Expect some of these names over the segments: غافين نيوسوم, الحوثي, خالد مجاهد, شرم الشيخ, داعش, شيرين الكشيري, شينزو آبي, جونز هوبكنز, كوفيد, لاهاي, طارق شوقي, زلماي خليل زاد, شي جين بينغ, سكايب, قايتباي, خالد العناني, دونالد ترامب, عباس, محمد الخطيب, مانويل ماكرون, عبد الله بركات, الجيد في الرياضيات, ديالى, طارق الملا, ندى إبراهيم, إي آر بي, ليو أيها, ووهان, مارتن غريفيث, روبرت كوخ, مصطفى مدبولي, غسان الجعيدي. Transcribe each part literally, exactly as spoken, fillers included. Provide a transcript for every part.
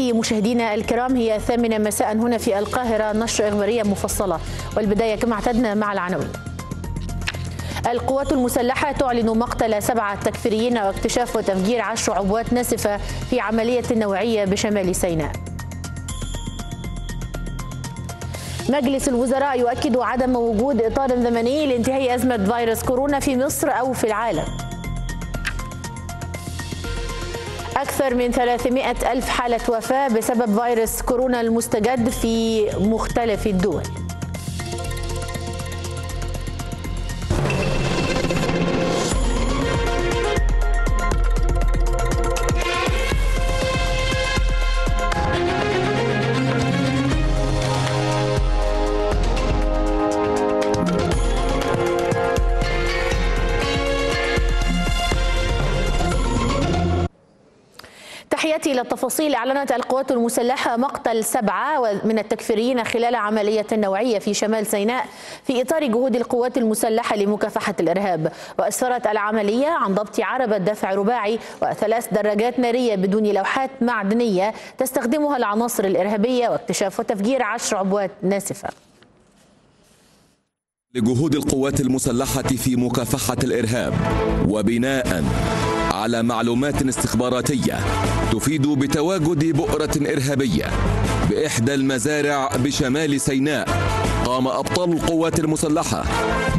تحياتي مشاهدينا الكرام، هي الثامنة مساء هنا في القاهرة، نشرة إخبارية مفصلة، والبداية كما اعتدنا مع العناوين. القوات المسلحة تعلن مقتل سبعة تكفيريين واكتشاف وتفجير عشر عبوات ناسفة في عملية نوعية بشمال سيناء. مجلس الوزراء يؤكد عدم وجود إطار زمني لانتهاء أزمة فيروس كورونا في مصر أو في العالم. أكثر من ثلاثمائة ألف حالة وفاة بسبب فيروس كورونا المستجد في مختلف الدول. إلى التفاصيل. أعلنت القوات المسلحة مقتل سبعة من التكفيريين خلال عملية نوعية في شمال سيناء في إطار جهود القوات المسلحة لمكافحة الإرهاب، وأسفرت العملية عن ضبط عربة دفع رباعي وثلاث دراجات نارية بدون لوحات معدنية تستخدمها العناصر الإرهابية واكتشاف وتفجير عشر عبوات ناسفة. لجهود القوات المسلحة في مكافحة الإرهاب وبناء على معلومات استخباراتية تفيد بتواجد بؤرة إرهابية بإحدى المزارع بشمال سيناء، قام أبطال القوات المسلحة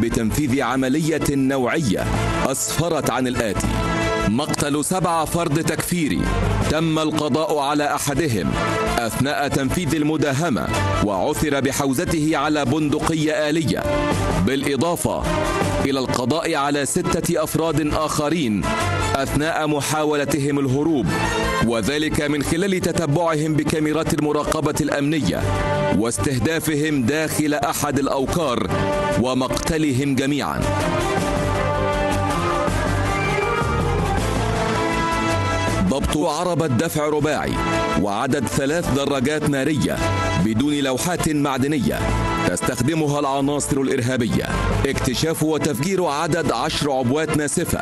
بتنفيذ عملية نوعية أسفرت عن الآتي: مقتل سبعة فرد تكفيري تم القضاء على أحدهم أثناء تنفيذ المداهمة وعثر بحوزته على بندقية آلية، بالإضافة إلى القضاء على ستة أفراد آخرين أثناء محاولتهم الهروب، وذلك من خلال تتبعهم بكاميرات المراقبة الأمنية واستهدافهم داخل أحد الأوقار ومقتلهم جميعا. ضبط عربة دفع رباعي وعدد ثلاث دراجات نارية بدون لوحات معدنية تستخدمها العناصر الإرهابية، اكتشاف وتفجير عدد عشر عبوات ناسفة،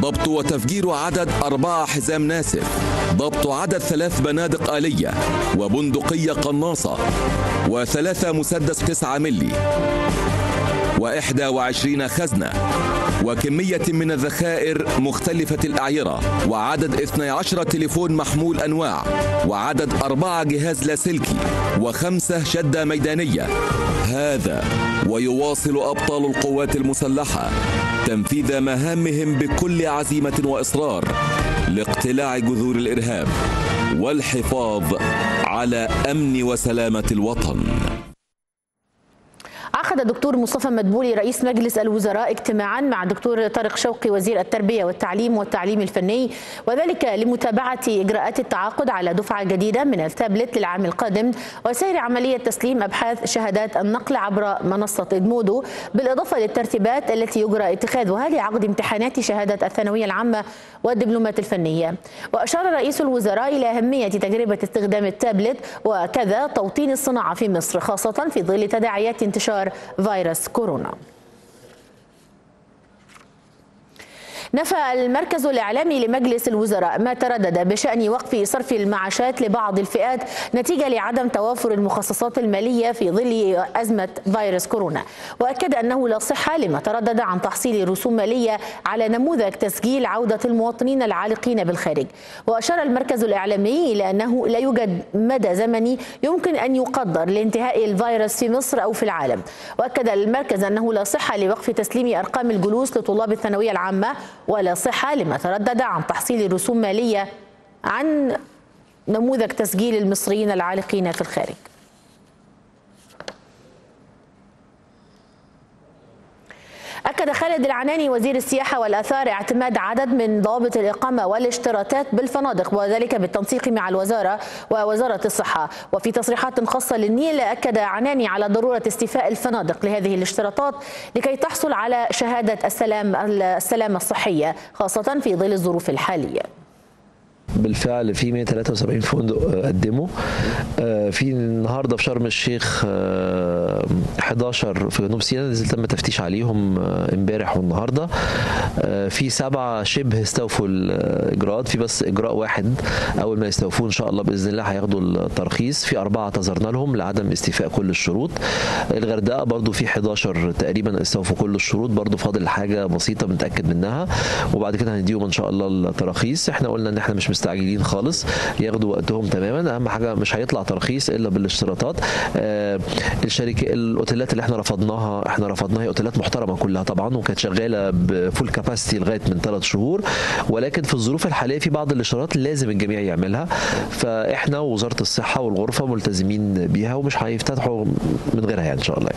ضبط وتفجير عدد أربعة حزام ناسف، ضبط عدد ثلاث بنادق آلية وبندقية قناصة وثلاثة مسدس تسعة ملي وإحدى وعشرين خزنة وكمية من الذخائر مختلفة الأعيرة، وعدد اثني عشر تليفون محمول أنواع، وعدد أربعة جهاز لاسلكي، وخمسة شدة ميدانية. هذا ويواصل أبطال القوات المسلحة تنفيذ مهامهم بكل عزيمة وإصرار لاقتلاع جذور الإرهاب والحفاظ على أمن وسلامة الوطن. عقد الدكتور مصطفى مدبولي رئيس مجلس الوزراء اجتماعا مع الدكتور طارق شوقي وزير التربية والتعليم والتعليم الفني، وذلك لمتابعة إجراءات التعاقد على دفعة جديدة من التابلت للعام القادم وسير عملية تسليم أبحاث شهادات النقل عبر منصة إدمودو، بالإضافة للترتيبات التي يجرى اتخاذها لعقد امتحانات شهادة الثانوية العامة والدبلومات الفنية. وأشار رئيس الوزراء إلى أهمية تجربة استخدام التابلت وكذا توطين الصناعة في مصر، خاصة في ظل تداعيات انتشار فيروس كورونا. نفى المركز الإعلامي لمجلس الوزراء ما تردد بشأن وقف صرف المعاشات لبعض الفئات نتيجة لعدم توافر المخصصات المالية في ظل أزمة فيروس كورونا، وأكد أنه لا صحة لما تردد عن تحصيل رسوم مالية على نموذج تسجيل عودة المواطنين العالقين بالخارج. وأشار المركز الإعلامي إلى أنه لا يوجد مدى زمني يمكن أن يقدر لانتهاء الفيروس في مصر أو في العالم، وأكد المركز أنه لا صحة لوقف تسليم أرقام الجلوس لطلاب الثانوية العامة، ولا صحة لما تردد عن تحصيل رسوم مالية عن نموذج تسجيل المصريين العالقين في الخارج. أكد خالد العناني وزير السياحة والآثار اعتماد عدد من ضوابط الإقامة والاشتراطات بالفنادق، وذلك بالتنسيق مع الوزارة ووزارة الصحة. وفي تصريحات خاصة للنيل أكد عناني على ضرورة استيفاء الفنادق لهذه الاشتراطات لكي تحصل على شهادة السلام السلامة الصحية، خاصة في ظل الظروف الحالية. بالفعل في مئة وثلاثة وسبعين فندق قدموا. في النهارده في شرم الشيخ احد عشر في جنوب سيناء نزل تم تفتيش عليهم امبارح والنهارده. في سبعه شبه استوفوا الاجراءات، في بس اجراء واحد اول ما يستوفوه ان شاء الله باذن الله هياخدوا الترخيص. في اربعه اعتذرنا لهم لعدم استيفاء كل الشروط. الغردقه برضو في احد عشر تقريبا استوفوا كل الشروط، برضو فاضل حاجه بسيطه بنتاكد منها وبعد كده هنديهم ان شاء الله التراخيص. احنا قلنا ان احنا مش مستعجلين خالص، ياخدوا وقتهم تماما، اهم حاجه مش هيطلع ترخيص الا بالاشتراطات. آه الشركه الاوتيلات اللي احنا رفضناها احنا رفضناها هي اوتيلات محترمه كلها طبعا، وكانت شغاله بفول كاباسيتي لغايه من ثلاث شهور، ولكن في الظروف الحاليه في بعض الاشتراطات لازم الجميع يعملها، فاحنا ووزاره الصحه والغرفه ملتزمين بيها ومش هيفتتحوا من غيرها ان شاء الله.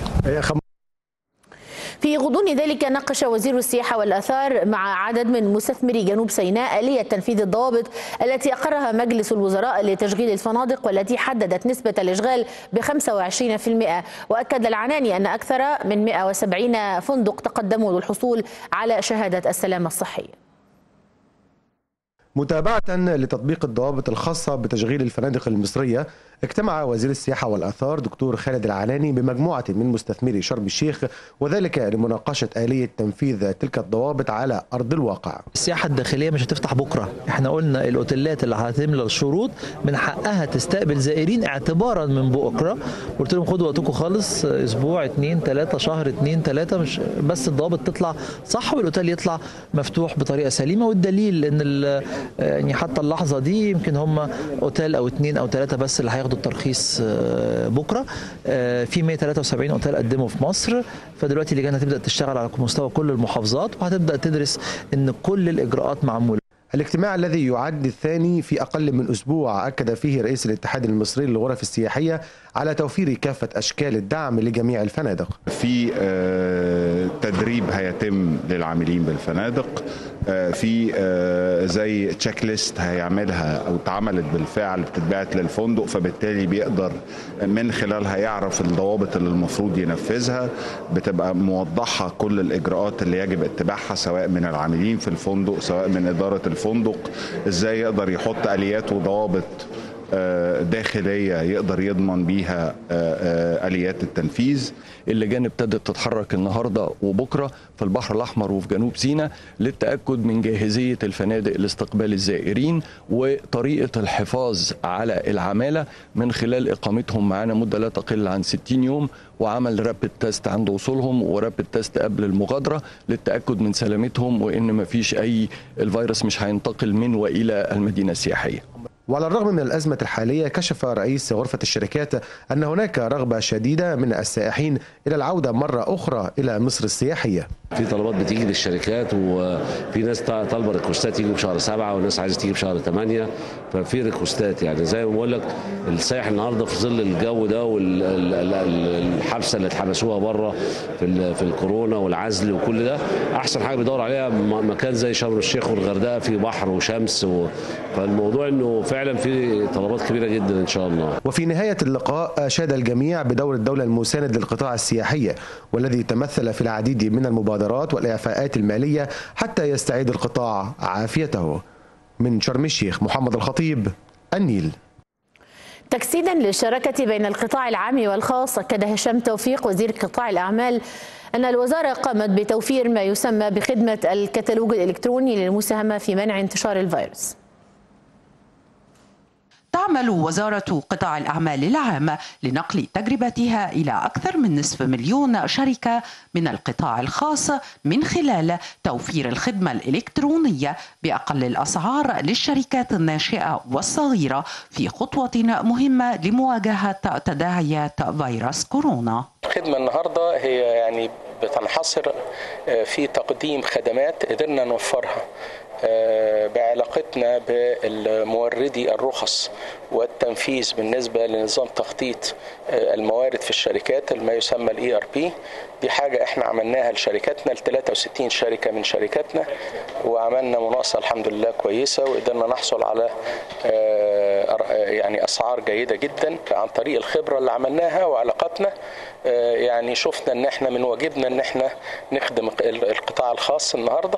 في غضون ذلك ناقش وزير السياحة والآثار مع عدد من مستثمري جنوب سيناء آلية تنفيذ الضوابط التي أقرها مجلس الوزراء لتشغيل الفنادق والتي حددت نسبة الإشغال ب خمسة وعشرين بالمئة. وأكد العناني أن أكثر من مئة وسبعين فندق تقدموا للحصول على شهادة السلامة الصحية. متابعة لتطبيق الضوابط الخاصة بتشغيل الفنادق المصرية، اجتمع وزير السياحة والآثار دكتور خالد العناني بمجموعة من مستثمري شرم الشيخ، وذلك لمناقشة آلية تنفيذ تلك الضوابط على أرض الواقع. السياحة الداخلية مش هتفتح بكرة، احنا قلنا الأوتيلات اللي هتملى الشروط من حقها تستقبل زائرين اعتبارا من بكرة، قلت لهم خدوا وقتكم خالص، أسبوع اتنين تلاتة، شهر اتنين تلاتة، مش بس الضوابط تطلع صح والأوتيل يطلع مفتوح بطريقة سليمة. والدليل إن ال يعني حتى اللحظه دي يمكن هم اوتيل او اثنين او ثلاثه بس اللي هياخدوا الترخيص بكره. في مئة وثلاثة وسبعين اوتيل قدموا في مصر، فدلوقتي اللجان هتبدا تشتغل على مستوى كل المحافظات وهتبدا تدرس ان كل الاجراءات معموله. الاجتماع الذي يعد الثاني في أقل من أسبوع أكد فيه رئيس الاتحاد المصري للغرف السياحية على توفير كافة أشكال الدعم لجميع الفنادق. في تدريب هيتم للعاملين بالفنادق، في زي تشيك ليست هيعملها أو اتعملت بالفعل بتتبعت للفندق، فبالتالي بيقدر من خلالها يعرف الضوابط اللي المفروض ينفذها، بتبقى موضحة كل الإجراءات اللي يجب اتباعها سواء من العاملين في الفندق سواء من إدارة الفندق فندق، ازاي يقدر يحط اليات وضوابط داخليه يقدر يضمن بيها اليات التنفيذ. اللجان ابتدت تتحرك النهارده وبكره في البحر الاحمر وفي جنوب سيناء للتاكد من جاهزيه الفنادق لاستقبال الزائرين وطريقه الحفاظ على العماله من خلال اقامتهم معانا مده لا تقل عن ستين يوم، وعمل رابيد تيست عند وصولهم ورابيد تيست قبل المغادره للتاكد من سلامتهم وان ما فيش اي الفيروس مش هينتقل من والى المدينه السياحيه. وعلى الرغم من الأزمة الحالية، كشف رئيس غرفة الشركات أن هناك رغبة شديدة من السائحين إلى العودة مرة أخرى إلى مصر السياحية. في طلبات بتيجي للشركات، وفي ناس طالبة ريكوستات يجي بشهر سبعة، وناس عايزة تيجي بشهر ثمانية، ففي ريكوستات. يعني زي ما بقول لك السائح النهارده في ظل الجو ده والحبسة اللي اتحبسوها بره في الكورونا والعزل وكل ده، أحسن حاجة بيدور عليها مكان زي شرم الشيخ والغردقة فيه بحر وشمس، فالموضوع إنه فعلا في طلبات كبيرة جدا إن شاء الله. وفي نهاية اللقاء أشاد الجميع بدور الدولة المساند للقطاع السياحية، والذي تمثل في العديد من المبادرات والإعفاءات المالية حتى يستعيد القطاع عافيته. من شرم الشيخ، محمد الخطيب، النيل. تجسيدا للشراكة بين القطاع العام والخاص، أكد هشام توفيق وزير قطاع الأعمال أن الوزارة قامت بتوفير ما يسمى بخدمة الكتالوج الإلكتروني للمساهمة في منع انتشار الفيروس. تعمل وزارة قطاع الأعمال العام لنقل تجربتها إلى أكثر من نصف مليون شركة من القطاع الخاص من خلال توفير الخدمة الإلكترونية بأقل الأسعار للشركات الناشئة والصغيرة في خطوة مهمة لمواجهة تداعيات فيروس كورونا. الخدمة النهاردة هي يعني بتنحصر في تقديم خدمات قدرنا نوفرها بعلاقتنا بالموردي الرخص والتنفيذ بالنسبة لنظام تخطيط الموارد في الشركات ما يسمى ال إي آر بي. دي حاجة احنا عملناها لشركاتنا ل ثلاثة وستين شركة من شركاتنا، وعملنا مناقصة الحمد لله كويسة وقدرنا نحصل على يعني اسعار جيده جدا عن طريق الخبره اللي عملناها وعلاقاتنا. يعني شفنا ان احنا من واجبنا ان احنا نخدم القطاع الخاص النهارده،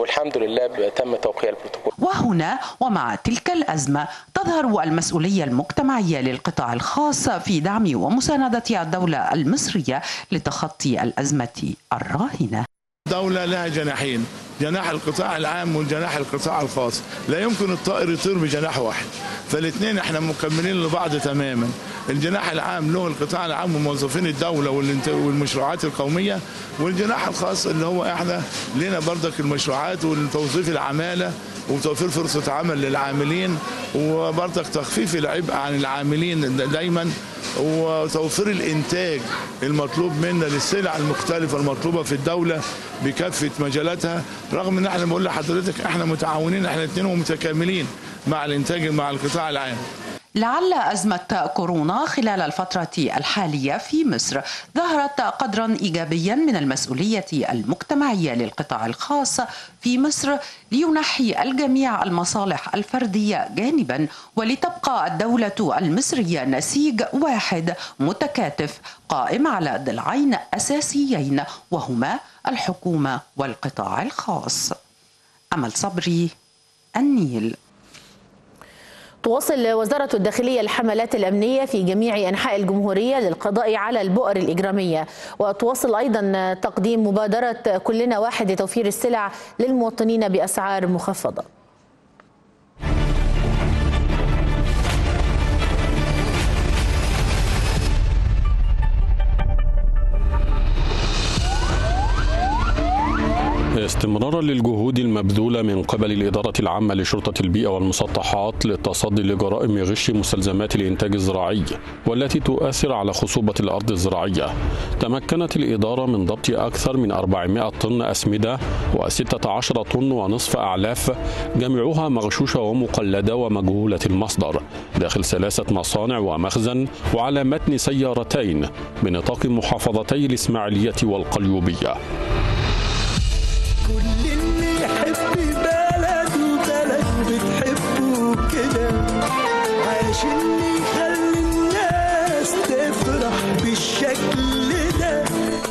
والحمد لله تم توقيع البروتوكول. وهنا ومع تلك الازمه تظهر المسؤوليه المجتمعيه للقطاع الخاص في دعم ومسانده الدوله المصريه لتخطي الازمه الراهنه. الدوله لها جناحين، جناح القطاع العام وجناح القطاع الخاص، لا يمكن الطائر يطير بجناح واحد، فالاثنين احنا مكملين لبعض تماما. الجناح العام له القطاع العام وموظفين الدوله والمشروعات القوميه، والجناح الخاص اللي هو احنا لنا بردك المشروعات وتوظيف العماله وتوفير فرصه عمل للعاملين، وبردك تخفيف العبء عن العاملين دايما، وتوفير الانتاج المطلوب منا للسلع المختلفه المطلوبه في الدوله بكافه مجالاتها. رغم ان احنا بقول لحضرتك احنا متعاونين احنا الاثنين ومتكاملين مع الانتاج مع القطاع العام. لعل أزمة كورونا خلال الفترة الحالية في مصر ظهرت قدرا إيجابيا من المسؤولية المجتمعية للقطاع الخاص في مصر لينحي الجميع المصالح الفردية جانبا، ولتبقى الدولة المصرية نسيج واحد متكاتف قائم على ضلعين أساسيين وهما الحكومة والقطاع الخاص. أمل صبري، النيل. تواصل وزارة الداخلية الحملات الأمنية في جميع أنحاء الجمهورية للقضاء على البؤر الإجرامية، وتواصل أيضا تقديم مبادرة كلنا واحد لتوفير السلع للمواطنين بأسعار مخفضة. استمرارا للجهود المبذولة من قبل الإدارة العامة لشرطة البيئة والمسطحات للتصدي لجرائم غش مستلزمات الإنتاج الزراعي والتي تؤثر على خصوبة الأرض الزراعية، تمكنت الإدارة من ضبط أكثر من أربعمائة طن أسمدة وستة عشر طن ونصف أعلاف جميعها مغشوشة ومقلدة ومجهولة المصدر داخل ثلاثة مصانع ومخزن وعلى متن سيارتين بنطاق محافظتي الإسماعيلية والقليوبية.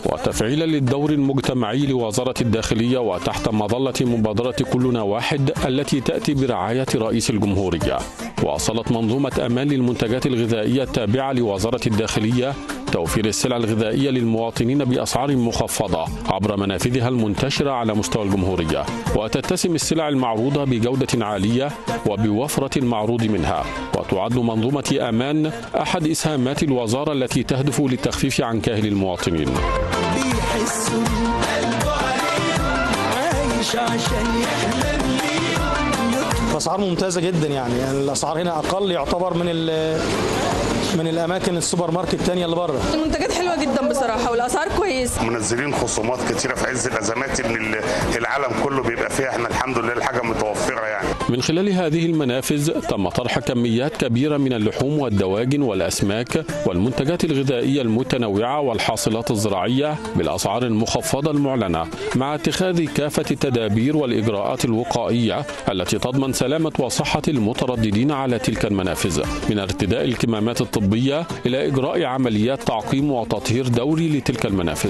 وتفعيلا للدور المجتمعي لوزارة الداخلية وتحت مظلة مبادرة كلنا واحد التي تأتي برعاية رئيس الجمهورية، واصلت منظومة أمان للمنتجات الغذائية التابعة لوزارة الداخلية توفير السلع الغذائية للمواطنين بأسعار مخفضة عبر منافذها المنتشرة على مستوى الجمهورية، وتتسم السلع المعروضة بجودة عالية وبوفرة المعروض منها. وتعد منظومة أمان أحد إسهامات الوزارة التي تهدف للتخفيف عن كاهل المواطنين. أسعار ممتازة جدا، يعني الأسعار هنا أقل يعتبر من من الأماكن السوبر ماركت التانية اللي بره. المنتجات حلوة جدا بصراحة والأسعار كويسة. منزلين خصومات كتيرة في عز الأزمات اللي العالم كله بيبقى فيها، احنا الحمد لله الحاجة متوفرة يعني. من خلال هذه المنافذ تم طرح كميات كبيرة من اللحوم والدواجن والأسماك والمنتجات الغذائية المتنوعة والحاصلات الزراعية بالأسعار المخفضة المعلنة، مع اتخاذ كافة التدابير والإجراءات الوقائية التي تضمن سلامة وصحة المترددين على تلك المنافذ، من ارتداء الكمامات الطبية إلى إجراء عمليات تعقيم وتطهير دوري لتلك المنافذ.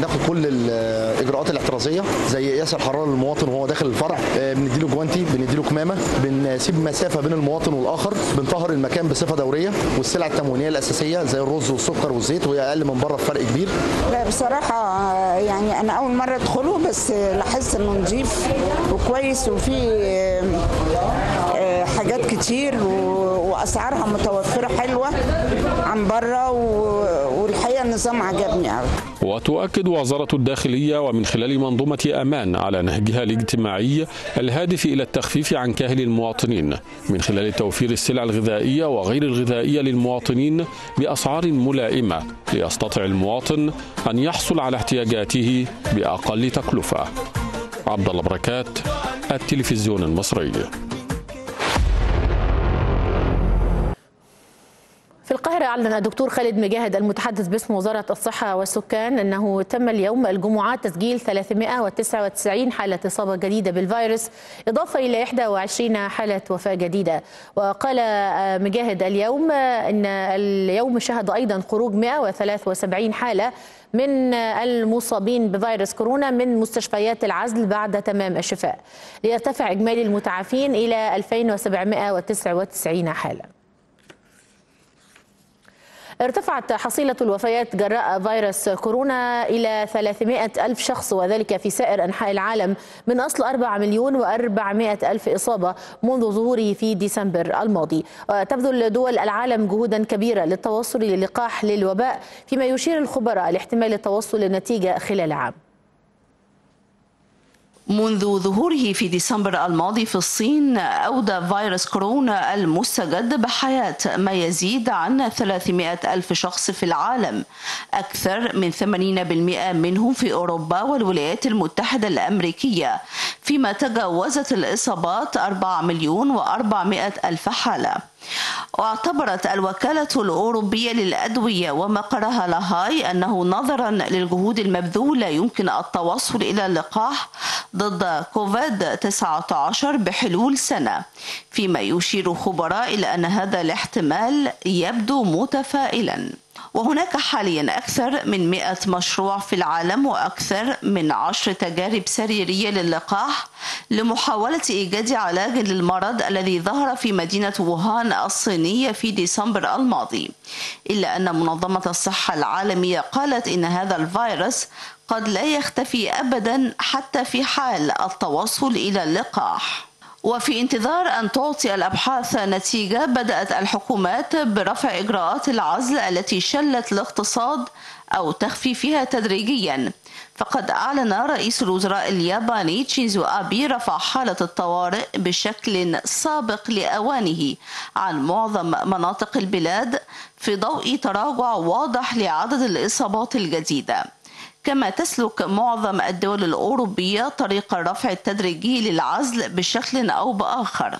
ناخد كل الاجراءات الاحترازيه زي قياس الحراره للمواطن وهو داخل الفرع، بنديله جوانتي، بنديله كمامه، بنسيب مسافه بين المواطن والاخر، بنطهر المكان بصفه دوريه، والسلع التموينيه الاساسيه زي الرز والسكر والزيت وهي اقل من بره بفرق كبير. لا بصراحه يعني انا اول مره ادخله بس لاحظت انه نظيف وكويس وفيه حاجات كتير واسعارها متوفره حلوه عن بره، والحقيقه النظام عجبني قوي. وتؤكد وزارة الداخلية ومن خلال منظومة أمان على نهجها الاجتماعي الهادف إلى التخفيف عن كاهل المواطنين من خلال توفير السلع الغذائية وغير الغذائية للمواطنين بأسعار ملائمة ليستطع المواطن أن يحصل على احتياجاته بأقل تكلفة. عبد الله بركات، التلفزيون المصري. في القاهرة أعلن الدكتور خالد مجاهد المتحدث باسم وزارة الصحة والسكان أنه تم اليوم الجمعة تسجيل ثلاثمائة وتسعة وتسعين حالة إصابة جديدة بالفيروس إضافة إلى واحد وعشرين حالة وفاة جديدة. وقال مجاهد اليوم أن اليوم شهد أيضا خروج مائة وثلاثة وسبعين حالة من المصابين بفيروس كورونا من مستشفيات العزل بعد تمام الشفاء، ليرتفع إجمالي المتعافين إلى ألفين وسبعمائة وتسعة وتسعين حالة. ارتفعت حصيلة الوفيات جراء فيروس كورونا إلى ثلاثمائة ألف شخص، وذلك في سائر أنحاء العالم، من أصل أربعة مليون وأربعمائة ألف إصابة منذ ظهوره في ديسمبر الماضي. تبذل دول العالم جهودا كبيرة للتوصل للقاح للوباء، فيما يشير الخبراء لاحتمال التوصل للنتيجة خلال عام. منذ ظهوره في ديسمبر الماضي في الصين أودى فيروس كورونا المستجد بحياة ما يزيد عن ثلاثمائة ألف شخص في العالم، أكثر من ثمانين بالمئة منهم في أوروبا والولايات المتحدة الأمريكية، فيما تجاوزت الإصابات أربعة مليون وأربعمائة ألف حالة. واعتبرت الوكالة الأوروبية للأدوية ومقرها لاهاي أنه نظرا للجهود المبذولة يمكن التوصل إلى اللقاح ضد كوفيد تسعة عشر بحلول سنة، فيما يشير خبراء إلى أن هذا الاحتمال يبدو متفائلا. وهناك حاليا أكثر من مئة مشروع في العالم وأكثر من عشر تجارب سريرية للقاح لمحاولة إيجاد علاج للمرض الذي ظهر في مدينة ووهان الصينية في ديسمبر الماضي، إلا أن منظمة الصحة العالمية قالت إن هذا الفيروس قد لا يختفي أبدا حتى في حال التوصل إلى اللقاح. وفي انتظار أن تعطي الأبحاث نتيجة، بدأت الحكومات برفع إجراءات العزل التي شلت الاقتصاد أو تخفي فيها تدريجيا، فقد أعلن رئيس الوزراء الياباني شينزو آبي رفع حالة الطوارئ بشكل سابق لأوانه عن معظم مناطق البلاد في ضوء تراجع واضح لعدد الإصابات الجديدة. كما تسلك معظم الدول الأوروبية طريق الرفع التدريجي للعزل بشكل أو بآخر.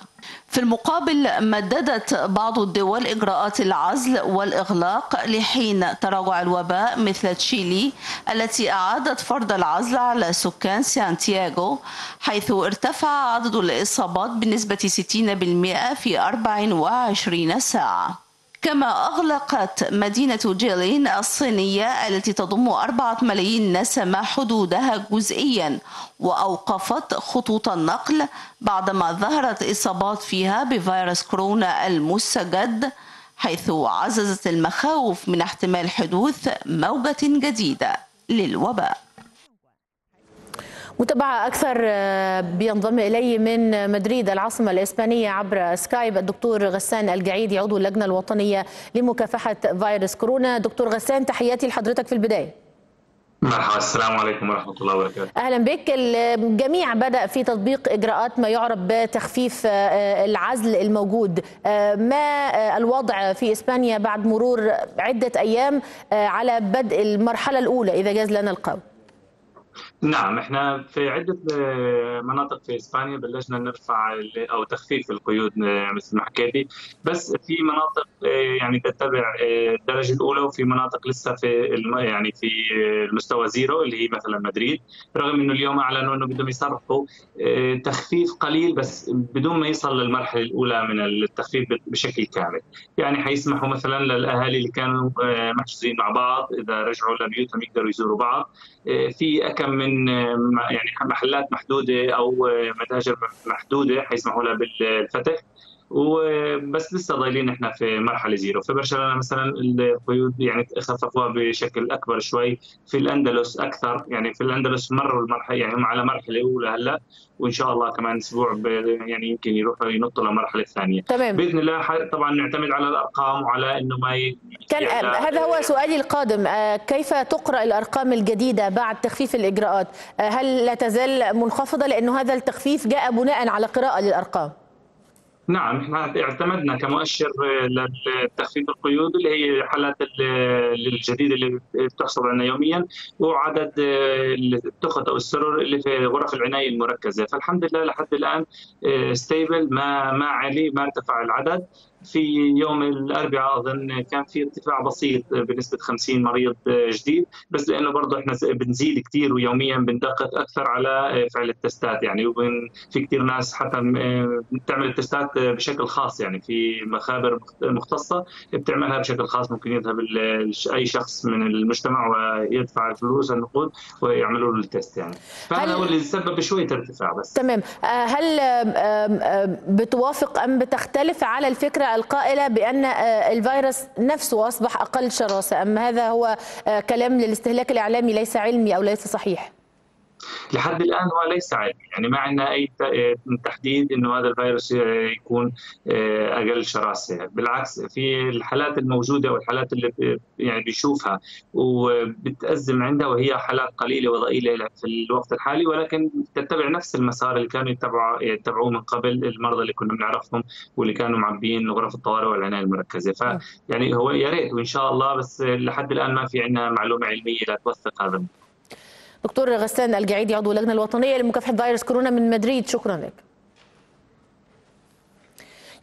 في المقابل مددت بعض الدول إجراءات العزل والإغلاق لحين تراجع الوباء، مثل تشيلي التي أعادت فرض العزل على سكان سانتياغو، حيث ارتفع عدد الإصابات بنسبة ستين بالمئة في أربع وعشرين ساعة. كما أغلقت مدينة جيلين الصينية التي تضم أربعة ملايين نسمة حدودها جزئيا، وأوقفت خطوط النقل بعدما ظهرت إصابات فيها بفيروس كورونا المستجد، حيث عززت المخاوف من احتمال حدوث موجة جديدة للوباء. متابعة أكثر بينضم إلي من مدريد العاصمة الإسبانية عبر سكايب الدكتور غسان الجعيدي عضو اللجنة الوطنية لمكافحة فيروس كورونا. دكتور غسان، تحياتي لحضرتك في البداية. مرحبا، السلام عليكم ورحمة الله وبركاته. أهلا بك. الجميع بدأ في تطبيق إجراءات ما يعرف بتخفيف العزل الموجود، ما الوضع في إسبانيا بعد مرور عدة أيام على بدء المرحلة الأولى إذا جاز لنا القول؟ نعم، احنا في عدة مناطق في اسبانيا بلشنا نرفع او تخفيف القيود مثل ما حكيتي، بس في مناطق يعني تتبع الدرجة الأولى وفي مناطق لسه في يعني في المستوى زيرو اللي هي مثلا مدريد، رغم انه اليوم اعلنوا انه بدهم يصرحوا تخفيف قليل بس بدون ما يصل للمرحلة الأولى من التخفيف بشكل كامل، يعني حيسمحوا مثلا للأهالي اللي كانوا محجوزين مع بعض إذا رجعوا لبيوتهم يقدروا يزوروا بعض، في أكم من من يعني محلات محدوده او متاجر محدوده حيسمحوا لها بالفتح، وبس لسه ضايلين احنا في مرحله زيرو. في برشلونه مثلا القيود يعني خففوها بشكل اكبر شوي، في الاندلس اكثر، يعني في الاندلس مروا المرحله يعني هم على مرحله اولى هلا، وان شاء الله كمان اسبوع يعني يمكن يروحوا ينطوا للمرحله الثانيه. تمام. باذن الله طبعا نعتمد على الارقام وعلى انه ما ي... كان هذا هو سؤالي القادم، كيف تقرأ الارقام الجديده بعد تخفيف الاجراءات؟ هل لا تزال منخفضه لانه هذا التخفيف جاء بناء على قراءه للارقام؟ نعم، احنا اعتمدنا كمؤشر لتخفيف القيود اللي هي الحالات الجديده اللي بتحصل عنا يوميا وعدد التخت او السرور اللي في غرف العنايه المركزه، فالحمد لله لحد الان ستيبل، ما ما علي ما ارتفع العدد، في يوم الاربعاء اظن كان في ارتفاع بسيط بنسبه خمسين مريض جديد، بس لانه برضه احنا بنزيد كثير ويوميا بندقق اكثر على فعل التستات، يعني في كثير ناس حتى بتعمل التستات بشكل خاص، يعني في مخابر مختصه بتعملها بشكل خاص، ممكن يذهب اي شخص من المجتمع ويدفع الفلوس النقود ويعملوا له التست، يعني فهذا هو اللي سبب شويه ارتفاع بس. تمام، هل بتوافق ام بتختلف على الفكره القائلة بأن الفيروس نفسه أصبح أقل شراسة، أم هذا هو كلام للاستهلاك الإعلامي ليس علمي أو ليس صحيح؟ لحد الآن هو ليس علمي، يعني ما عندنا أي تحديد إنه هذا الفيروس يكون أقل شراسة، بالعكس في الحالات الموجودة والحالات اللي يعني بيشوفها وبتأزم عندها وهي حالات قليلة وضئيلة في الوقت الحالي، ولكن تتبع نفس المسار اللي كانوا يتبعوه من قبل المرضى اللي كنا بنعرفهم واللي كانوا معبيين غرف الطوارئ والعناية المركزة، ف يعني هو يا ريت وإن شاء الله، بس لحد الآن ما في عندنا معلومة علمية لا توثق هذا. دكتور غسان الجعيدي عضو اللجنة الوطنية لمكافحة فيروس كورونا من مدريد، شكرا لك.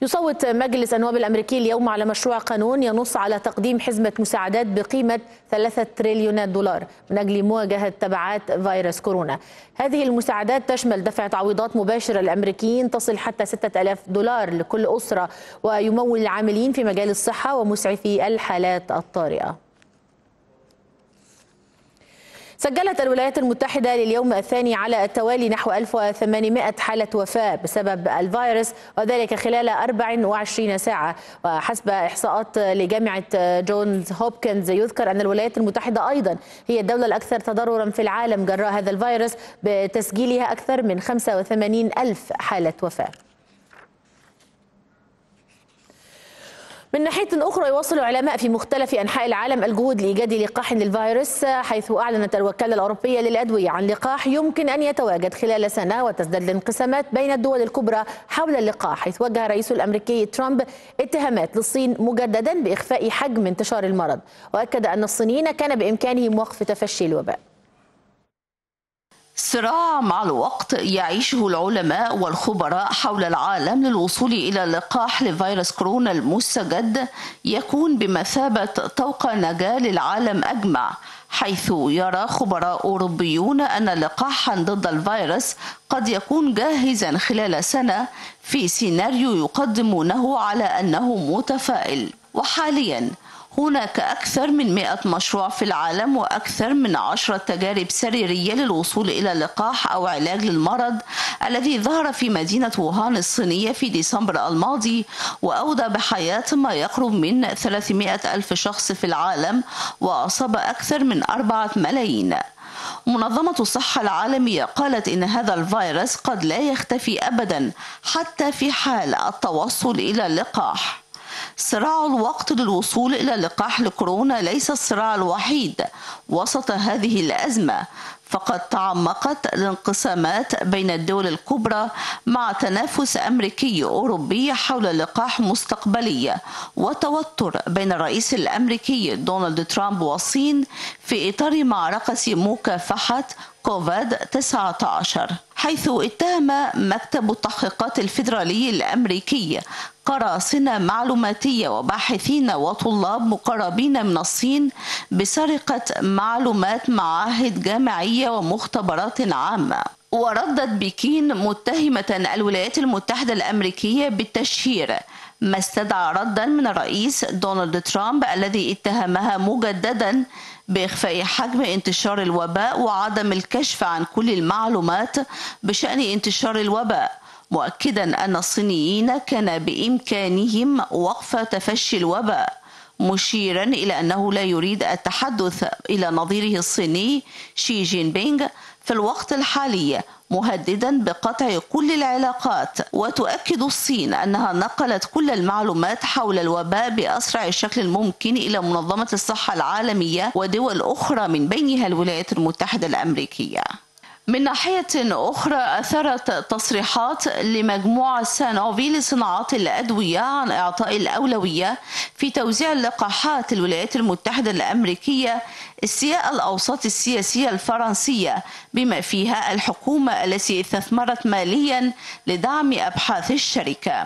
يصوت مجلس النواب الأمريكي اليوم على مشروع قانون ينص على تقديم حزمة مساعدات بقيمة ثلاثة تريليونات دولار من أجل مواجهة تبعات فيروس كورونا. هذه المساعدات تشمل دفع تعويضات مباشرة للأمريكيين تصل حتى ستة آلاف دولار لكل أسرة، ويمول العاملين في مجال الصحة ومسعفي الحالات الطارئة. سجلت الولايات المتحدة لليوم الثاني على التوالي نحو ألف وثمانمائة حالة وفاة بسبب الفيروس، وذلك خلال أربع وعشرين ساعة. وحسب إحصاءات لجامعة جونز هوبكنز يذكر أن الولايات المتحدة أيضا هي الدولة الأكثر تضررا في العالم جراء هذا الفيروس، بتسجيلها أكثر من خمسة وثمانين ألف حالة وفاة. من ناحية أخرى، يواصل علماء في مختلف أنحاء العالم الجهود لإيجاد لقاح للفيروس، حيث أعلنت الوكالة الأوروبية للأدوية عن لقاح يمكن أن يتواجد خلال سنة، وتزداد الانقسامات بين الدول الكبرى حول اللقاح، حيث وجه الرئيس الأمريكي ترامب اتهامات للصين مجددا بإخفاء حجم انتشار المرض، وأكد أن الصينيين كان بإمكانهم وقف تفشي الوباء. صراع مع الوقت يعيشه العلماء والخبراء حول العالم للوصول إلى لقاح لفيروس كورونا المستجد يكون بمثابة طوق نجاة للعالم أجمع، حيث يرى خبراء أوروبيون أن لقاحا ضد الفيروس قد يكون جاهزا خلال سنة في سيناريو يقدمونه على أنه متفائل. وحاليا هناك أكثر من مئة مشروع في العالم وأكثر من عشرة تجارب سريرية للوصول إلى لقاح أو علاج للمرض الذي ظهر في مدينة ووهان الصينية في ديسمبر الماضي وأودى بحياة ما يقرب من ثلاثمائة ألف شخص في العالم وأصاب أكثر من أربعة ملايين. منظمة الصحة العالمية قالت إن هذا الفيروس قد لا يختفي أبدا حتى في حال التوصل إلى اللقاح. صراع الوقت للوصول إلى لقاح لكورونا ليس الصراع الوحيد وسط هذه الأزمة، فقد تعمقت الانقسامات بين الدول الكبرى مع تنافس أمريكي أوروبي حول لقاح مستقبلي، وتوتر بين الرئيس الأمريكي دونالد ترامب والصين في إطار معركة مكافحة كوفيد تسعة عشر، حيث اتهم مكتب التحقيقات الفيدرالي الأمريكي قراصنة معلوماتية وباحثين وطلاب مقربين من الصين بسرقة معلومات معاهد جامعية ومختبرات عامة. وردت بكين متهمة الولايات المتحدة الأمريكية بالتشهير، ما استدعى ردا من الرئيس دونالد ترامب الذي اتهمها مجددا بإخفاء حجم انتشار الوباء وعدم الكشف عن كل المعلومات بشأن انتشار الوباء، مؤكدا أن الصينيين كان بإمكانهم وقف تفشي الوباء، مشيرا إلى أنه لا يريد التحدث إلى نظيره الصيني شي جين بينغ في الوقت الحالي، مهددا بقطع كل العلاقات. وتؤكد الصين أنها نقلت كل المعلومات حول الوباء بأسرع الشكل الممكن إلى منظمة الصحة العالمية ودول أخرى من بينها الولايات المتحدة الأمريكية. من ناحية أخرى، أثرت تصريحات لمجموعة سانوفي لصناعات الأدوية عن إعطاء الأولوية في توزيع لقاحات الولايات المتحدة الأمريكية استياء الأوساط السياسية الفرنسية، بما فيها الحكومة التي استثمرت ماليا لدعم أبحاث الشركة.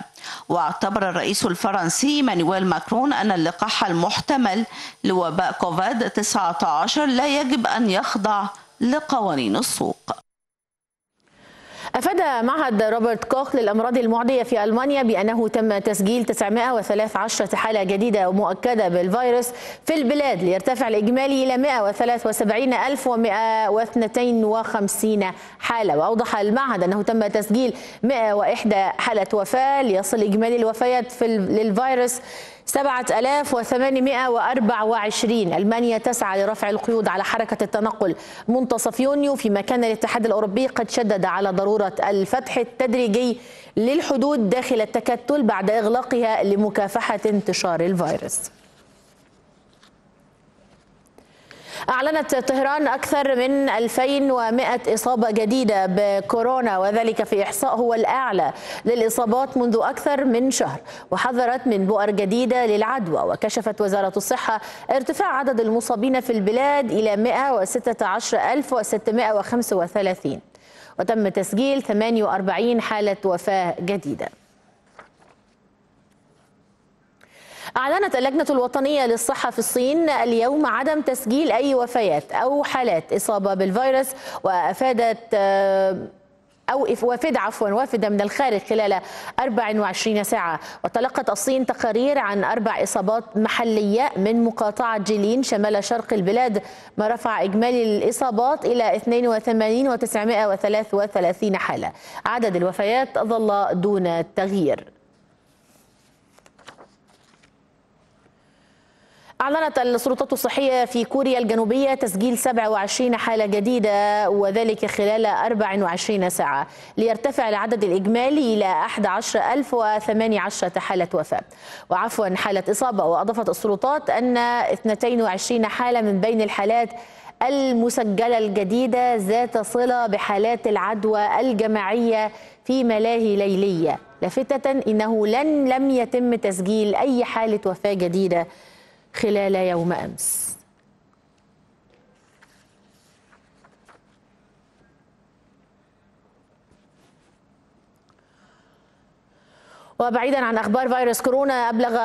واعتبر الرئيس الفرنسي مانويل ماكرون أن اللقاح المحتمل لوباء كوفيد تسعة عشر لا يجب أن يخضع لقوانين السوق. أفاد معهد روبرت كوخ للأمراض المعدية في ألمانيا بأنه تم تسجيل تسعمائة وثلاث عشرة حالة جديدة ومؤكدة بالفيروس في البلاد، ليرتفع الإجمالي إلى مائة وثلاثة وسبعين ألف ومائة واثنين وخمسين حالة. وأوضح المعهد أنه تم تسجيل مائة وواحد حالة وفاة، ليصل إجمالي الوفيات في للفيروس سبعة آلاف وثمانمائة وأربعة وعشرين. ألمانيا تسعى لرفع القيود على حركة التنقل منتصف يونيو، فيما كان الاتحاد الأوروبي قد شدد على ضرورة الفتح التدريجي للحدود داخل التكتل بعد إغلاقها لمكافحة انتشار الفيروس. أعلنت طهران أكثر من ألفين ومائة إصابة جديدة بكورونا، وذلك في إحصاء هو الأعلى للإصابات منذ أكثر من شهر، وحذرت من بؤر جديدة للعدوى. وكشفت وزارة الصحة ارتفاع عدد المصابين في البلاد إلى مائة وستة عشر ألف وستمائة وخمسة وثلاثين، وتم تسجيل ثمانية وأربعين حالة وفاة جديدة. أعلنت اللجنة الوطنية للصحة في الصين اليوم عدم تسجيل أي وفيات أو حالات إصابة بالفيروس، وأفادت أو وافد عفوا وافدة من الخارج خلال أربع وعشرين ساعة. وتلقت الصين تقارير عن أربع إصابات محلية من مقاطعة جيلين شمال شرق البلاد، ما رفع إجمالي الإصابات إلى اثنين وثمانين ألف وتسعمائة وثلاثة وثلاثين حالة. عدد الوفيات ظل دون تغيير. أعلنت السلطات الصحية في كوريا الجنوبية تسجيل سبعة وعشرين حالة جديدة، وذلك خلال أربع وعشرين ساعة، ليرتفع العدد الإجمالي إلى أحد عشر ألف وثمانية عشر حالة وفاة وعفوا حالة إصابة. وأضافت السلطات أن اثنتين وعشرين حالة من بين الحالات المسجلة الجديدة ذات صلة بحالات العدوى الجماعية في ملاهي ليلية، لافتة إنه لن لم يتم تسجيل أي حالة وفاة جديدة خلال يوم أمس. وبعيدا عن أخبار فيروس كورونا، أبلغ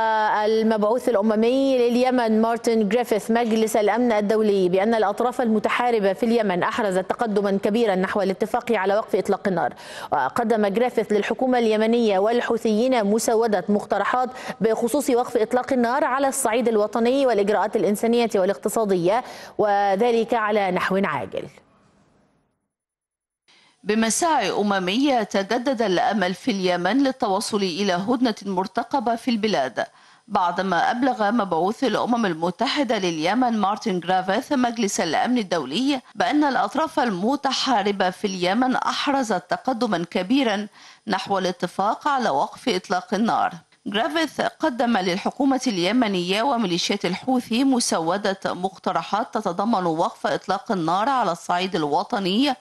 المبعوث الأممي لليمن مارتن غريفيث مجلس الأمن الدولي بأن الأطراف المتحاربة في اليمن أحرزت تقدما كبيرا نحو الاتفاق على وقف إطلاق النار. وقدم غريفيث للحكومة اليمنية والحوثيين مسودة مقترحات بخصوص وقف إطلاق النار على الصعيد الوطني والإجراءات الإنسانية والاقتصادية، وذلك على نحو عاجل. بمساعي أممية تجدد الأمل في اليمن للتوصل إلى هدنة مرتقبة في البلاد، بعدما أبلغ مبعوث الأمم المتحدة لليمن مارتن غريفيث مجلس الأمن الدولي بأن الأطراف المتحاربة في اليمن أحرزت تقدما كبيرا نحو الاتفاق على وقف إطلاق النار. غريفيث قدم للحكومة اليمنية وميليشيات الحوثي مسودة مقترحات تتضمن وقف إطلاق النار على الصعيد الوطني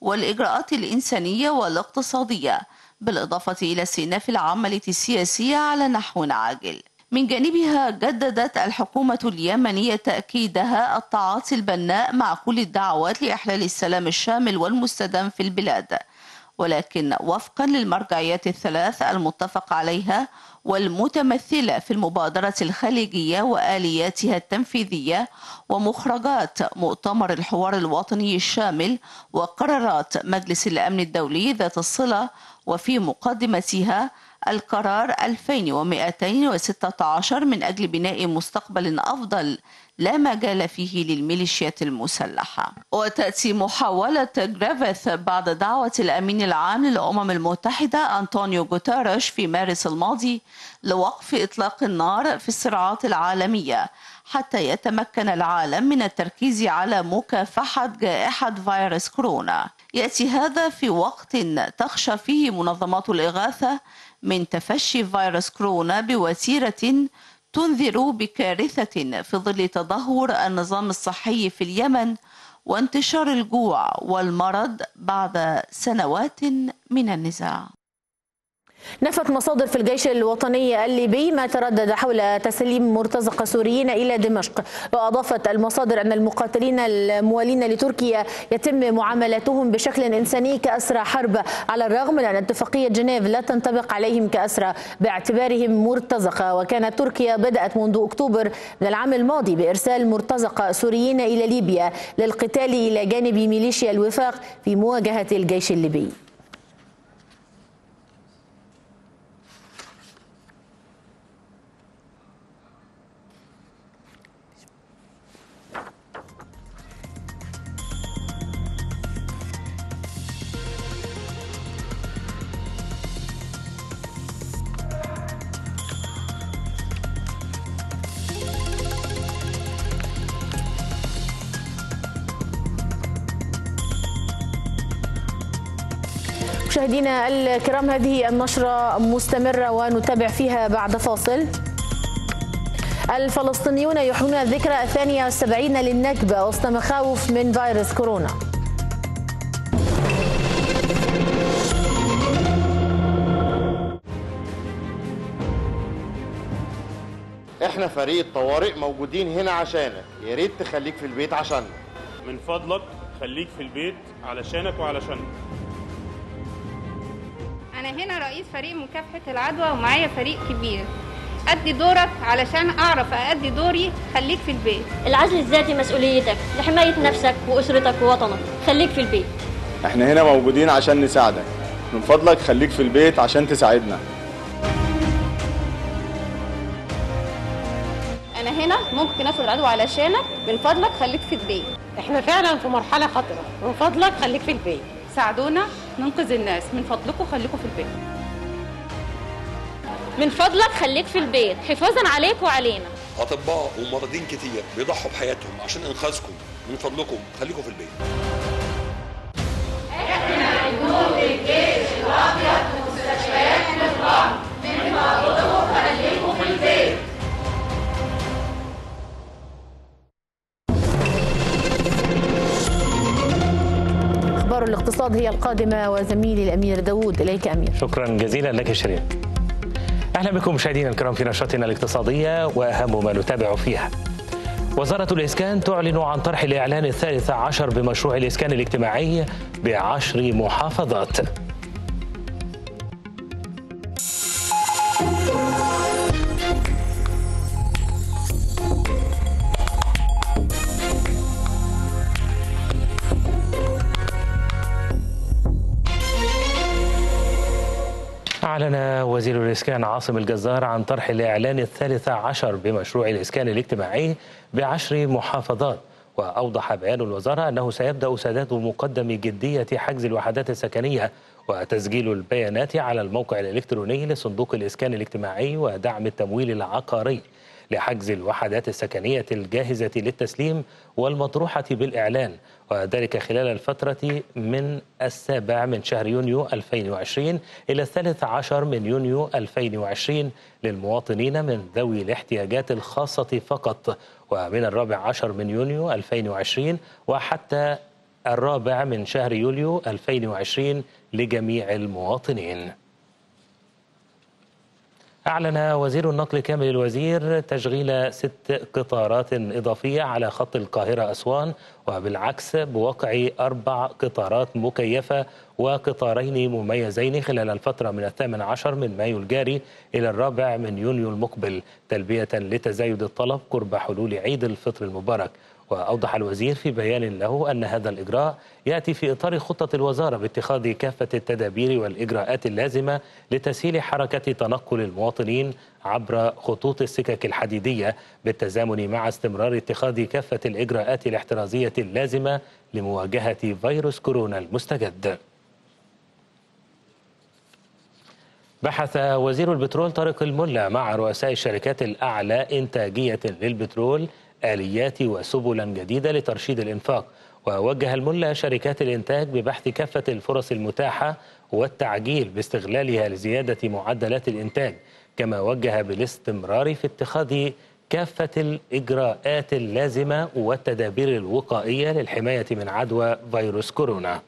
والإجراءات الإنسانية والاقتصادية، بالإضافة إلى استئناف العملية السياسية على نحو عاجل. من جانبها جددت الحكومة اليمنية تأكيدها التعاطي البناء مع كل الدعوات لإحلال السلام الشامل والمستدام في البلاد، ولكن وفقا للمرجعيات الثلاث المتفق عليها والمتمثلة في المبادرة الخليجية وآلياتها التنفيذية ومخرجات مؤتمر الحوار الوطني الشامل وقرارات مجلس الأمن الدولي ذات الصلة، وفي مقدمتها القرار ألفين ومائتين وستة عشر من أجل بناء مستقبل أفضل لا مجال فيه للميليشيات المسلحة. وتأتي محاولة غريفيث بعد دعوة الأمين العام للأمم المتحدة أنطونيو غوتيريش في مارس الماضي لوقف إطلاق النار في الصراعات العالمية، حتى يتمكن العالم من التركيز على مكافحة جائحة فيروس كورونا. يأتي هذا في وقت تخشى فيه منظمات الإغاثة من تفشي فيروس كورونا بوتيرة تنذر بكارثة في ظل تدهور النظام الصحي في اليمن وانتشار الجوع والمرض بعد سنوات من النزاع. نفت مصادر في الجيش الوطني الليبي ما تردد حول تسليم مرتزقة سوريين إلى دمشق. وأضافت المصادر أن المقاتلين الموالين لتركيا يتم معاملتهم بشكل إنساني كأسرى حرب، على الرغم من أن اتفاقية جنيف لا تنطبق عليهم كأسرى باعتبارهم مرتزقة. وكانت تركيا بدأت منذ أكتوبر من العام الماضي بإرسال مرتزقة سوريين إلى ليبيا للقتال إلى جانب ميليشيا الوفاق في مواجهة الجيش الليبي. مشاهدينا الكرام، هذه النشرة مستمرة ونتابع فيها بعد فاصل. الفلسطينيون يحيون الذكرى الثانية والسبعين للنكبة وسط مخاوف من فيروس كورونا. احنا فريق طوارئ موجودين هنا عشانك، يا ريت تخليك في البيت عشاننا. من فضلك خليك في البيت علشانك وعلشاننا. أنا هنا رئيس فريق مكافحة العدوى ومعايا فريق كبير. أدي دورك علشان أعرف أأدي دوري. خليك في البيت. العزل الذاتي مسؤوليتك لحماية نفسك وأسرتك ووطنك. خليك في البيت. إحنا هنا موجودين عشان نساعدك. من فضلك خليك في البيت عشان تساعدنا. أنا هنا ممكن أسر العدوى علشانك. من فضلك خليك في البيت. إحنا فعلا في مرحلة خطرة. من فضلك خليك في البيت. ساعدونا ننقذ الناس. من فضلكم خليكم في البيت. من فضلك خليك في البيت حفاظا عليك وعلينا. اطباء ومرضين كتير بيضحوا بحياتهم عشان انقاذكم. من فضلكم خليكم في البيت. احنا جنود الجيش الابيض ومستشفيات الرمل، من فضلكم خليكم في البيت. الاقتصاد هي القادمة وزميلي الأمير داود، إليك أمير. شكرا جزيلا لك شيرين. أهلا بكم مشاهدينا الكرام في نشرتنا الاقتصادية وأهم ما نتابع فيها. وزارة الإسكان تعلن عن طرح الإعلان الثالث عشر بمشروع الإسكان الاجتماعي بعشر محافظات. أعلن وزير الإسكان عاصم الجزار عن طرح الإعلان الثالث عشر بمشروع الإسكان الاجتماعي بعشر محافظات. وأوضح بيان الوزارة أنه سيبدأ سداد مقدم جدية حجز الوحدات السكنية وتسجيل البيانات على الموقع الإلكتروني لصندوق الإسكان الاجتماعي ودعم التمويل العقاري لحجز الوحدات السكنية الجاهزة للتسليم والمطروحة بالإعلان، وذلك خلال الفترة من السابع من شهر يونيو ألفين وعشرين إلى الثالث عشر من يونيو ألفين وعشرين للمواطنين من ذوي الاحتياجات الخاصة فقط، ومن الرابع عشر من يونيو ألفين وعشرين وحتى الرابع من شهر يوليو ألفين وعشرين لجميع المواطنين. أعلن وزير النقل كامل الوزير تشغيل ست قطارات إضافية على خط القاهرة أسوان، وبالعكس بوقع أربع قطارات مكيفة وقطارين مميزين خلال الفترة من الثامن عشر من مايو الجاري إلى الرابع من يونيو المقبل، تلبية لتزايد الطلب قرب حلول عيد الفطر المبارك. وأوضح الوزير في بيان له أن هذا الإجراء يأتي في إطار خطة الوزارة باتخاذ كافة التدابير والإجراءات اللازمة لتسهيل حركة تنقل المواطنين عبر خطوط السكك الحديدية، بالتزامن مع استمرار اتخاذ كافة الإجراءات الاحترازية اللازمة لمواجهة فيروس كورونا المستجد. بحث وزير البترول طارق الملا مع رؤساء الشركات الأعلى إنتاجية للبترول آليات وسبلا جديدة لترشيد الإنفاق. ووجه الملا شركات الإنتاج ببحث كافة الفرص المتاحة والتعجيل باستغلالها لزيادة معدلات الإنتاج، كما وجه بالاستمرار في اتخاذ كافة الإجراءات اللازمة والتدابير الوقائية للحماية من عدوى فيروس كورونا.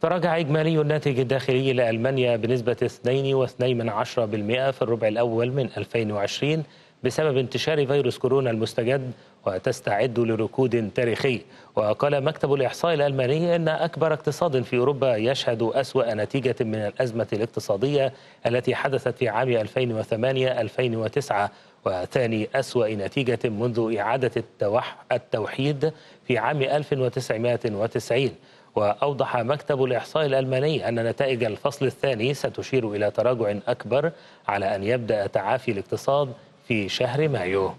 تراجع إجمالي الناتج الداخلي لألمانيا بنسبة اثنين فاصلة اثنين بالمئة في الربع الأول من ألفين وعشرين بسبب انتشار فيروس كورونا المستجد وتستعد لركود تاريخي. وقال مكتب الإحصاء الألماني أن أكبر اقتصاد في أوروبا يشهد أسوأ نتيجة من الأزمة الاقتصادية التي حدثت في عام ألفين وثمانية ألفين وتسعة، وثاني أسوأ نتيجة منذ إعادة التوحيد في عام ألف وتسعمئة وتسعين. وأوضح مكتب الإحصاء الألماني أن نتائج الفصل الثاني ستشير إلى تراجع أكبر على أن يبدأ تعافي الاقتصاد في شهر مايو.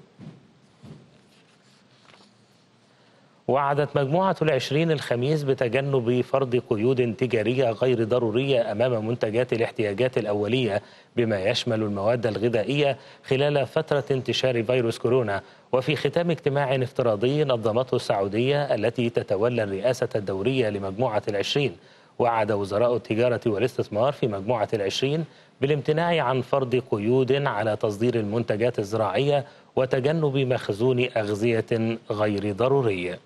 وعدت مجموعة العشرين الخميس بتجنب فرض قيود تجارية غير ضرورية أمام منتجات الاحتياجات الأولية بما يشمل المواد الغذائية خلال فترة انتشار فيروس كورونا. وفي ختام اجتماع افتراضي نظمته السعودية التي تتولى الرئاسة الدورية لمجموعة العشرين، وعد وزراء التجارة والاستثمار في مجموعة العشرين بالامتناع عن فرض قيود على تصدير المنتجات الزراعية وتجنب مخزون أغذية غير ضرورية.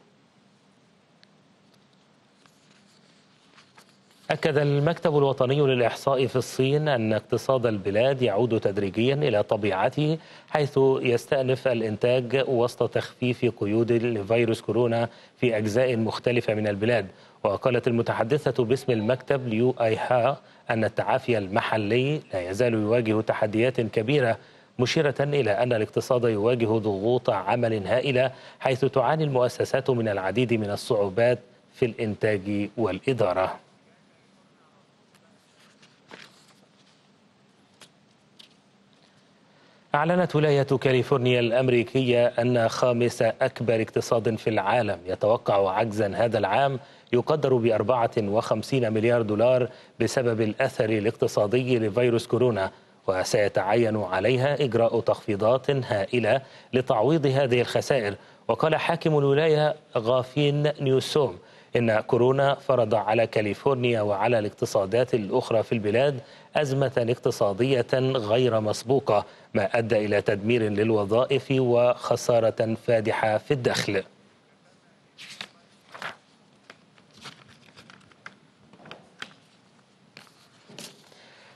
أكد المكتب الوطني للإحصاء في الصين أن اقتصاد البلاد يعود تدريجيا إلى طبيعته، حيث يستأنف الإنتاج وسط تخفيف قيود لفيروس كورونا في أجزاء مختلفة من البلاد. وقالت المتحدثة باسم المكتب ليو أيها أن التعافي المحلي لا يزال يواجه تحديات كبيرة، مشيرة إلى أن الاقتصاد يواجه ضغوط عمل هائلة، حيث تعاني المؤسسات من العديد من الصعوبات في الإنتاج والإدارة. أعلنت ولاية كاليفورنيا الأمريكية أن خامس أكبر اقتصاد في العالم يتوقع عجزا هذا العام يقدر بأربعة وخمسين مليار دولار بسبب الأثر الاقتصادي لفيروس كورونا، وسيتعين عليها إجراء تخفيضات هائلة لتعويض هذه الخسائر. وقال حاكم الولاية غافين نيوسوم إن كورونا فرض على كاليفورنيا وعلى الاقتصادات الأخرى في البلاد أزمة اقتصادية غير مسبوقة، ما أدى إلى تدمير للوظائف وخسارة فادحة في الدخل.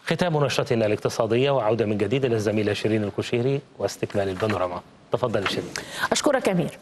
ختام نشرتنا الاقتصادية، وعودة من جديد للزميلة شيرين الكشيري واستكمال البانوراما. تفضل شيرين. أشكرك أمير.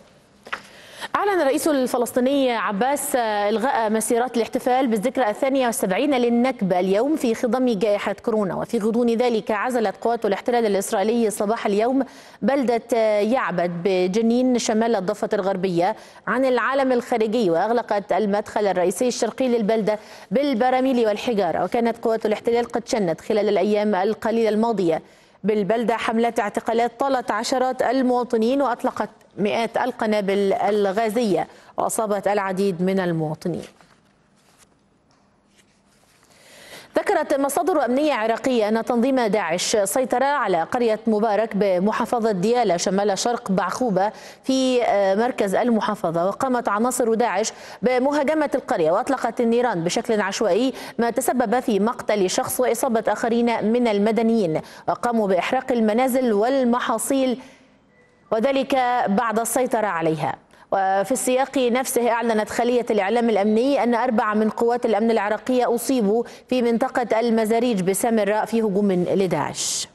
أعلن الرئيس الفلسطيني عباس إلغاء مسيرات الاحتفال بالذكرى الثانية والسبعين للنكبة اليوم في خضم جائحة كورونا، وفي غضون ذلك عزلت قوات الاحتلال الإسرائيلي صباح اليوم بلدة يعبد بجنين شمال الضفة الغربية عن العالم الخارجي، وأغلقت المدخل الرئيسي الشرقي للبلدة بالبراميل والحجارة. وكانت قوات الاحتلال قد شنت خلال الأيام القليلة الماضية بالبلدة حملات اعتقالات طالت عشرات المواطنين، وأطلقت مئات القنابل الغازية وأصابت العديد من المواطنين. ذكرت مصادر أمنية عراقية أن تنظيم داعش سيطر على قرية مبارك بمحافظة ديالى شمال شرق بعقوبة في مركز المحافظة، وقامت عناصر داعش بمهاجمة القرية وأطلقت النيران بشكل عشوائي ما تسبب في مقتل شخص وإصابة آخرين من المدنيين، وقاموا بإحراق المنازل والمحاصيل وذلك بعد السيطرة عليها. وفي السياق نفسه أعلنت خلية الإعلام الأمني أن أربعة من قوات الأمن العراقية أصيبوا في منطقة المزاريج بسامراء في هجوم لداعش.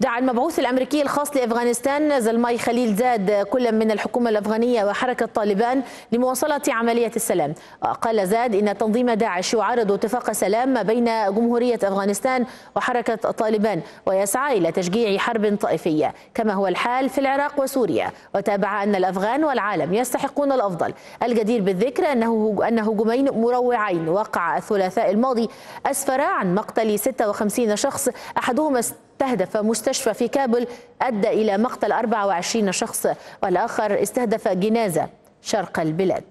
دعا المبعوث الأمريكي الخاص لأفغانستان زلماي خليل زاد كل من الحكومة الأفغانية وحركة طالبان لمواصلة عملية السلام. وقال زاد إن تنظيم داعش يعارض اتفاق سلام ما بين جمهورية أفغانستان وحركة طالبان، ويسعى إلى تشجيع حرب طائفية كما هو الحال في العراق وسوريا. وتابع أن الأفغان والعالم يستحقون الأفضل. الجدير بالذكر أنه أن هجومين مروعين وقع الثلاثاء الماضي أسفر عن مقتل ستة وخمسين شخص، أحدهما استهدف مستشفى في كابل أدى إلى مقتل أربعة وعشرين شخص، والآخر استهدف جنازة شرق البلاد.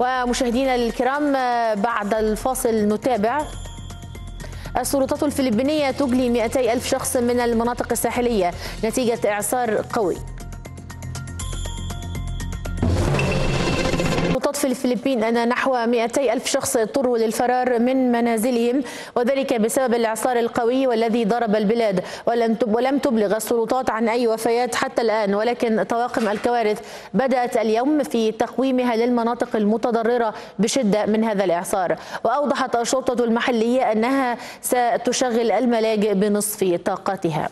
ومشاهدينا الكرام بعد الفاصل نتابع السلطات الفلبينية تجلي مئتي ألف شخص من المناطق الساحلية نتيجة إعصار قوي. في الفلبين أن نحو مئتي ألف شخص اضطروا للفرار من منازلهم وذلك بسبب الإعصار القوي والذي ضرب البلاد، ولم تبلغ السلطات عن أي وفيات حتى الآن، ولكن طواقم الكوارث بدأت اليوم في تقويمها للمناطق المتضررة بشدة من هذا الإعصار. وأوضحت الشرطة المحلية أنها ستشغل الملاجئ بنصف طاقتها.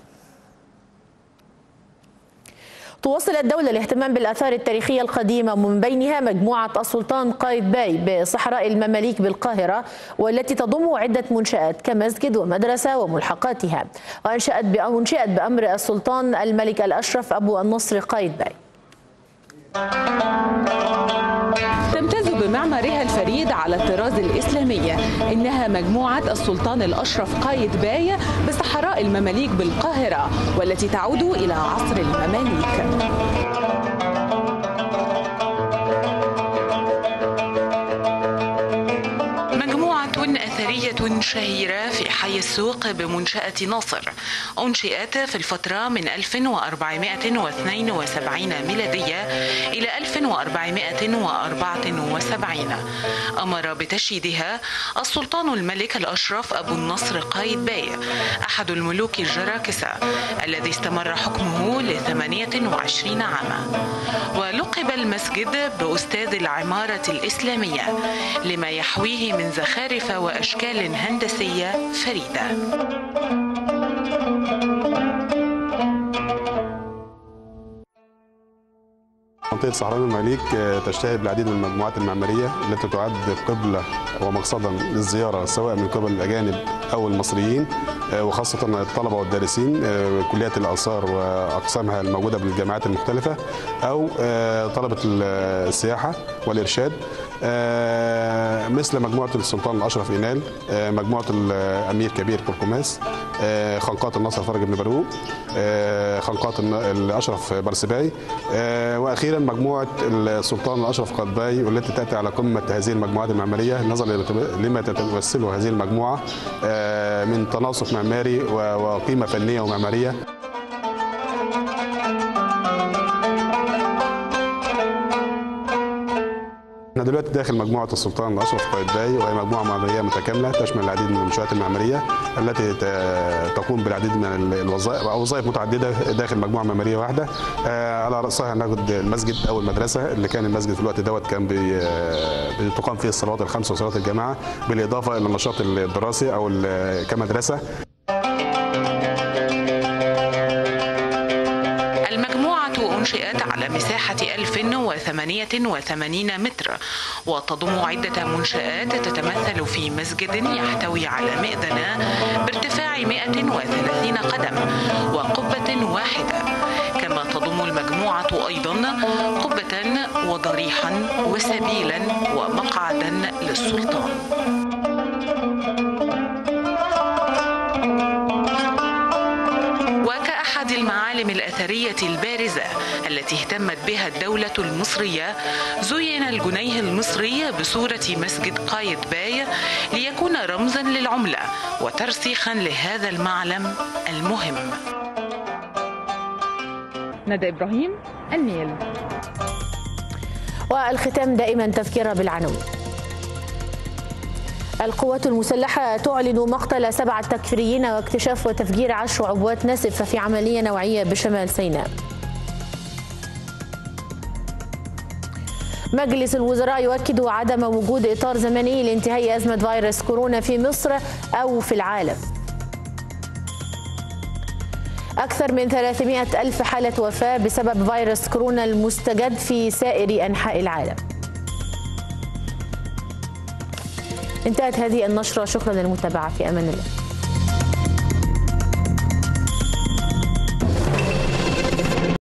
تواصل الدولة الاهتمام بالآثار التاريخية القديمة من بينها مجموعة السلطان قايتباي بصحراء المماليك بالقاهرة، والتي تضم عدة منشآت كمسجد ومدرسة وملحقاتها، وأنشأت وأنشئت بأمر السلطان الملك الأشرف أبو النصر قايتباي. تمتاز بمعمارها الفريد على الطراز الإسلامي. إنها مجموعة السلطان الأشرف قايتباي بصحراء المماليك بالقاهرة، والتي تعود إلى عصر المماليك. أثرية شهيرة في حي السوق بمنشأة ناصر، أنشئت في الفترة من ألف وأربعمئة واثنين وسبعين ميلادية إلى ألف وأربعمئة وأربعة وسبعين، أمر بتشييدها السلطان الملك الأشرف أبو النصر قايتباي، أحد الملوك الجراكسة الذي استمر حكمه لثمانية وعشرين عاما. ولقب المسجد بأستاذ العمارة الإسلامية لما يحويه من زخارف وأشكال أشكال هندسية فريدة. منطقة صحراء المماليك تشتهر بالعديد من المجموعات المعمارية التي تعد قبلة ومقصدا للزيارة سواء من قبل الأجانب أو المصريين، وخاصة الطلبة والدارسين، كليات الآثار وأقسامها الموجودة بالجامعات المختلفة، أو طلبة السياحة والإرشاد، مثل مجموعة السلطان الأشرف إنال، مجموعة الأمير كبير قرقماس، خنقات النصر فرج بن بارو، خنقات الأشرف برسباي، وأخيرا مجموعة السلطان الأشرف قايتباي، والتي تأتي على قمة هذه المجموعات المعمارية نظرا لما تتمثله هذه المجموعة من تناسق معماري وقيمة فنية ومعمارية. احنا دلوقتي داخل مجموعة السلطان الأشرف قايتباي، وهي مجموعة معمارية متكاملة تشمل العديد من المنشآت المعمارية التي تقوم بالعديد من الوظائف ووظائف متعددة داخل مجموعة معمارية واحدة. على رأسها ناخد المسجد أو المدرسة، اللي كان المسجد في الوقت دوت كان بتقام فيه الصلوات الخمس وصلاة الجماعة، بالإضافة إلى النشاط الدراسي أو كمدرسة. أنشئت على مساحة ألف وثمانية وثمانين متر، وتضم عدة منشآت تتمثل في مسجد يحتوي على مئذنة بارتفاع مئة وثلاثين قدم وقبة واحدة، كما تضم المجموعة أيضا قبة وضريحا وسبيلا ومقعدا للسلطان. الأثرية البارزة التي اهتمت بها الدولة المصرية، زين الجنيه المصري بصورة مسجد قايتباي ليكون رمزا للعملة وترسيخا لهذا المعلم المهم. ندى إبراهيم، النيل. والختام دائما تذكرة بالعناوين. القوات المسلحة تعلن مقتل سبعة تكفيريين واكتشاف وتفجير عشر عبوات ناسفة في عملية نوعية بشمال سيناء. مجلس الوزراء يؤكد عدم وجود إطار زمني لانتهاء أزمة فيروس كورونا في مصر أو في العالم. أكثر من ثلاثمئة ألف حالة وفاة بسبب فيروس كورونا المستجد في سائر أنحاء العالم. انتهت هذه النشرة، شكرا للمتابعة، في أمان الله.